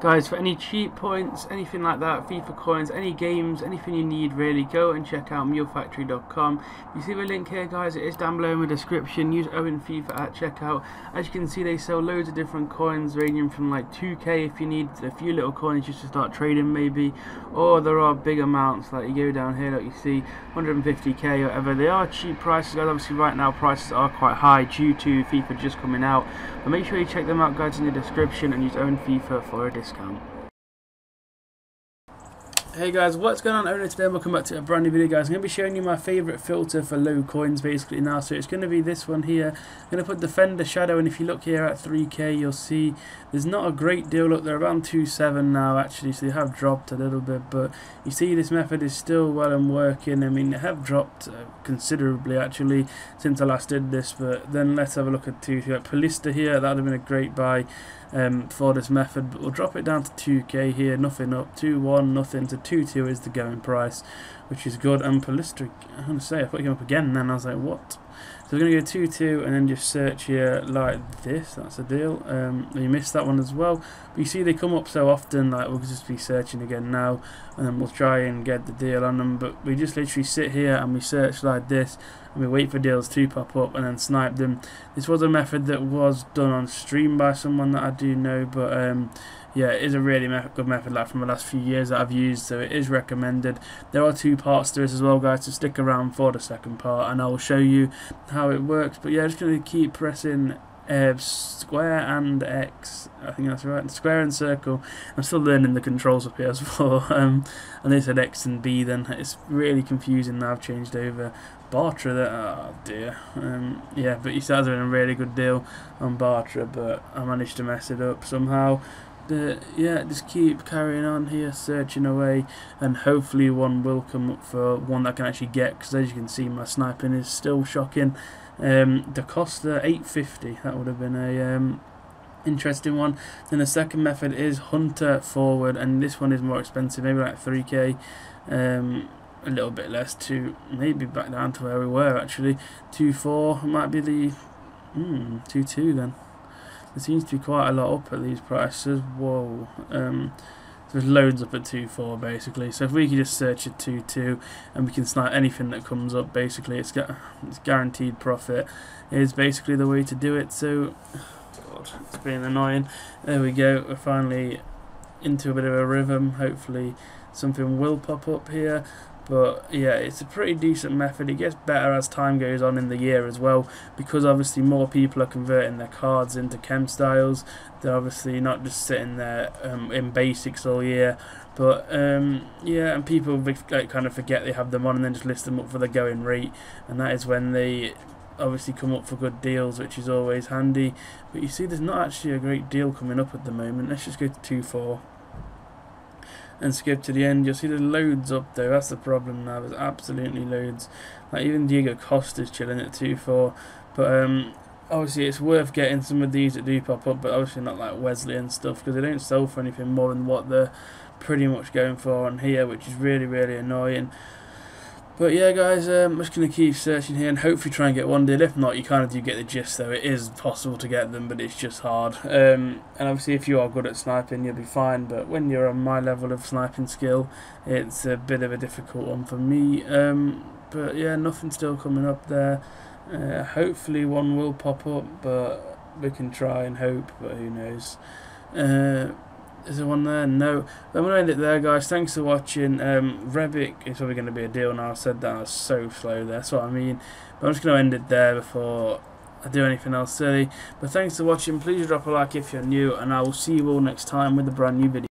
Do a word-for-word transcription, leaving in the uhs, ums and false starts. Guys, for any cheap points, anything like that, FIFA coins, any games, anything you need really, go and check out Mule Factory dot com. You see the link here, guys, it is down below in the description. Use Owen FIFA at checkout. As you can see, they sell loads of different coins, ranging from like two K if you need a few little coins just to start trading maybe, or there are big amounts, like you go down here, like you see one hundred fifty K or whatever. They are cheap prices, guys. Obviously right now prices are quite high due to FIFA just coming out, but make sure you check them out, guys, in the description, and use Owen FIFA for a discount. Hey guys, what's going on? Owen today, and welcome back to a brand new video, guys. I'm going to be showing you my favourite filter for low coins basically now. So it's going to be this one here. I'm going to put Defender Shadow, and if you look here at three K, you'll see there's not a great deal. Look, they're around two seven now actually, so they have dropped a little bit, but you see this method is still well and working. I mean, they have dropped uh, considerably actually since I last did this, but then let's have a look at two here. Pallister here, that would have been a great buy Um, for this method, but we'll drop it down to two K here, nothing up, two one, nothing to two two is the going price, which is good. And Pallister, I'm going to say, I thought it came up again then, I was like, what? So we're going to go two two and then just search here like this, that's the deal. Um, you missed that one as well, but you see they come up so often, like we'll just be searching again now, and then we'll try and get the deal on them, but we just literally sit here and we search like this, and we wait for deals to pop up and then snipe them. This was a method that was done on stream by someone that I do know, but um, yeah, it is a really me good method, like from the last few years that I've used, so it is recommended. There are two parts to this as well, guys, so stick around for the second part and I will show you how it works. But yeah, just going to keep pressing Uh, square and X, I think that's right, square and circle. I'm still learning the controls of P S four, um, and they said X and B then, it's really confusing now. I've changed over Bartra there, oh dear, um, yeah, but you started doing a really good deal on Bartra, but I managed to mess it up somehow. But yeah, just keep carrying on here, searching away, and hopefully one will come up for one that I can actually get, because as you can see my sniping is still shocking. Um, Diego Costa eight fifty, that would have been a um, interesting one. Then the second method is Hunter Forward, and this one is more expensive, maybe like three K, um, a little bit less, to maybe back down to where we were actually. two four might be the mm, two two then. There seems to be quite a lot up at these prices. Whoa. Um, There's loads up at two four basically, so if we can just search at two two and we can snipe anything that comes up basically, it's got it's guaranteed profit is basically the way to do it. So God, it's been annoying. There we go, we're finally into a bit of a rhythm. Hopefully something will pop up here. But yeah, it's a pretty decent method. It gets better as time goes on in the year as well, because obviously more people are converting their cards into chem styles. They're obviously not just sitting there um, in basics all year. But um, yeah, and people like, kind of forget they have them on and then just list them up for the going rate, and that is when they obviously come up for good deals, which is always handy. But you see, there's not actually a great deal coming up at the moment. Let's just go to two four. And skip to the end. You'll see there's loads up though, that's the problem now, there's absolutely loads. Like even Diego Costa's chilling at two four, but um, obviously it's worth getting some of these that do pop up, but obviously not like Wesley and stuff, because they don't sell for anything more than what they're pretty much going for on here, which is really really annoying. But yeah guys, um, I'm just going to keep searching here and hopefully try and get one deal. If not, you kind of do get the gist though, it is possible to get them, but it's just hard. Um, and obviously if you are good at sniping you'll be fine, but when you're on my level of sniping skill it's a bit of a difficult one for me. Um, but yeah, nothing still coming up there. Uh, hopefully one will pop up, but we can try and hope, but who knows. Uh, Is there one there? No. I'm going to end it there, guys. Thanks for watching. Um, Rebic is probably going to be a deal now. I said that. I was so slow there. That's what I mean. But I'm just going to end it there before I do anything else silly. But thanks for watching. Please drop a like if you're new. And I will see you all next time with a brand new video.